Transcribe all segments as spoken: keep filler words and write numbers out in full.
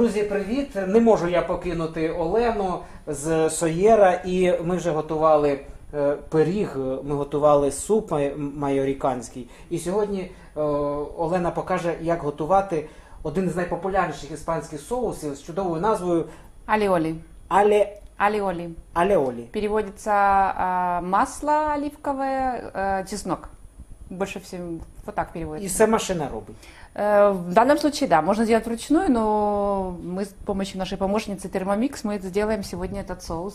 Друзі, привіт! Не можу я покинути Олену з Сойєра, і ми вже готували пиріг, ми готували суп майоріканський. І сьогодні Олена покаже, як готувати один з найпопулярніших іспанських соусів з чудовою назвою Alioli. Alioli. Alioli. Переводится масло оливковое, чеснок. Больше всего вот так переводится. И все машина робит? В данном случае, да, можно сделать вручную, но мы с помощью нашей помощницы Thermomix мы сделаем сегодня этот соус.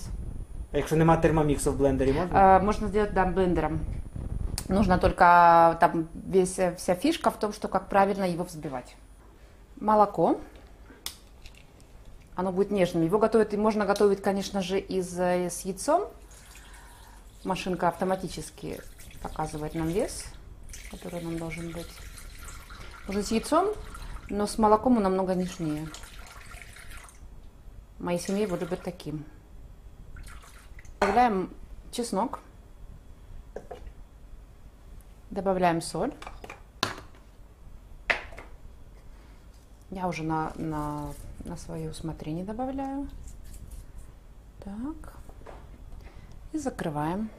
А если нема Thermomix в блендере, можно? Можно сделать, да, блендером. Нужно только, там весь, вся фишка в том, что как правильно его взбивать. Молоко. Оно будет нежным. Его готовят, и можно готовить, конечно же, и с яйцом. Машинка автоматически показывает нам вес, который нам должен быть. Уже с яйцом, но с молоком он намного нежнее. В моей семье его любят таким. Добавляем чеснок. Добавляем соль. Я уже на, на, на свое усмотрение добавляю. Так. И закрываем.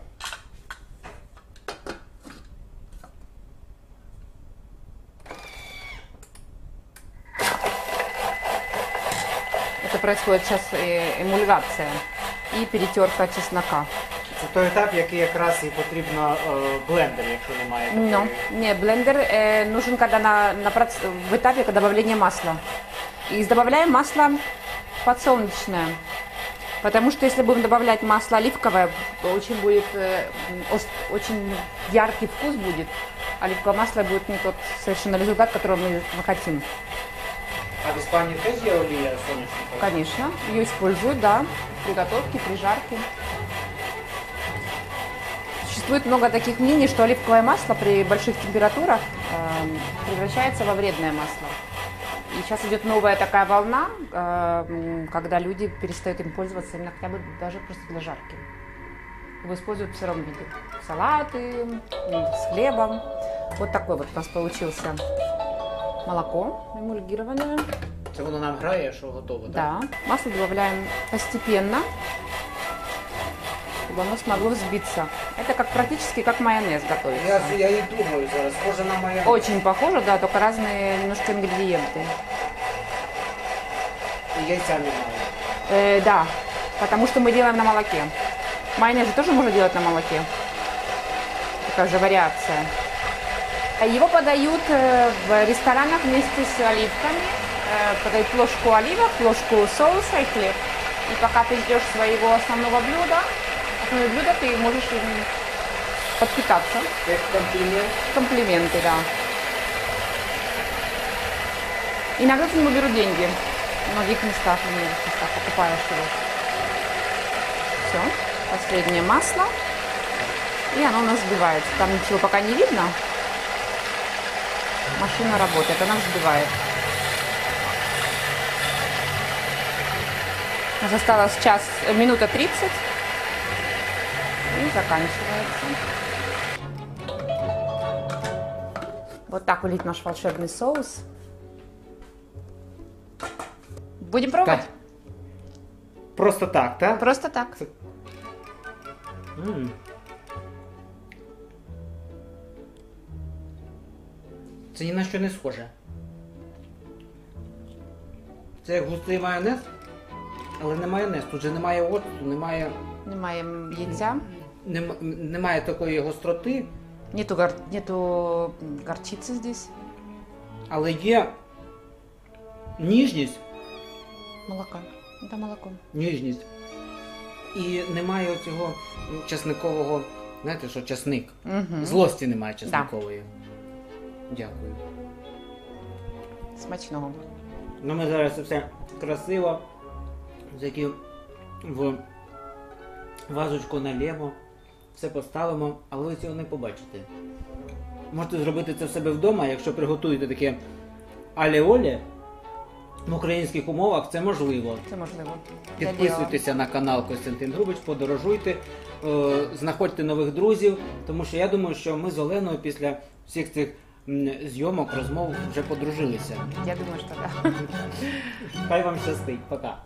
Это происходит сейчас эмульгация и перетерка чеснока. Це той етап, який якраз і потрібно блендер, якщо немає такої. Не, блендер нужен когда на, на, в этапе добавления масла. И добавляем масло подсолнечное. Потому что если будем добавлять масло оливковое, очень будет очень яркий вкус будет. Оливковое масло будет не тот совершенно результат, который мы хотим. А в Испании тоже олея солнечная? Конечно, ее используют, да, в приготовке, при жарке. Существует много таких мнений, что оливковое масло при больших температурах э, превращается во вредное масло. И сейчас идет новая такая волна, э, когда люди перестают им пользоваться именно хотя бы даже просто для жарки. Его используют в сыром виде. Салаты, с хлебом. Вот такой вот у нас получился. Молоко эмульгированное. Это оно нам грает, что готово, да? Да. Масло добавляем постепенно, чтобы оно смогло взбиться. Это как практически как майонез готовится. Я, я и думаю, зараз похоже на майонез. Очень похоже, да, только разные немножко ингредиенты. И яйца не мало. Э, да, потому что мы делаем на молоке. Майонез же тоже можно делать на молоке. Такая же вариация. Его подают в ресторанах вместе с оливками. Подают ложку оливок, ложку соуса и хлеб. И пока ты ждешь своего основного блюда, основного блюда ты можешь подпитаться. Это комплимент. Комплименты, да. Иногда с него берут деньги. В многих местах, в многих местах покупаешь его. Все, последнее масло. И оно у нас взбивается. Там ничего пока не видно. Машина работает, она взбивает. Уже осталось час, минута тридцать. И заканчивается. Вот так вылить наш волшебный соус. Будем пробовать? Так. Просто так, да? Просто так. М-м. Це ні на що не схоже. Це як густий майонез, але не майонез. Тут же немає оцту, немає... Немає яйця. Нем... Немає такої гостроти. Нету, гор... Нету горчиці здесь. Але є ніжність. Молока. Да, молоко. Ніжність. І немає оцього чесникового, знаєте, що чесник. Угу. Злості немає чесникової. Да. Дякую. Смачного. Ну, ми зараз все красиво. Такі в вазочку налємо. Все поставимо, але ви цього не побачите. Можете зробити це в себе вдома, якщо приготуєте таке аліолі. В українських умовах це можливо. Це можливо. Підписуйтеся на канал Костянтин Грубич, подорожуйте, знаходьте нових друзів. Тому що я думаю, що ми з Оленою після всіх цих зйомок, розмов вже подружилися. Я думаю, що так. Хай вам щастить. Пока.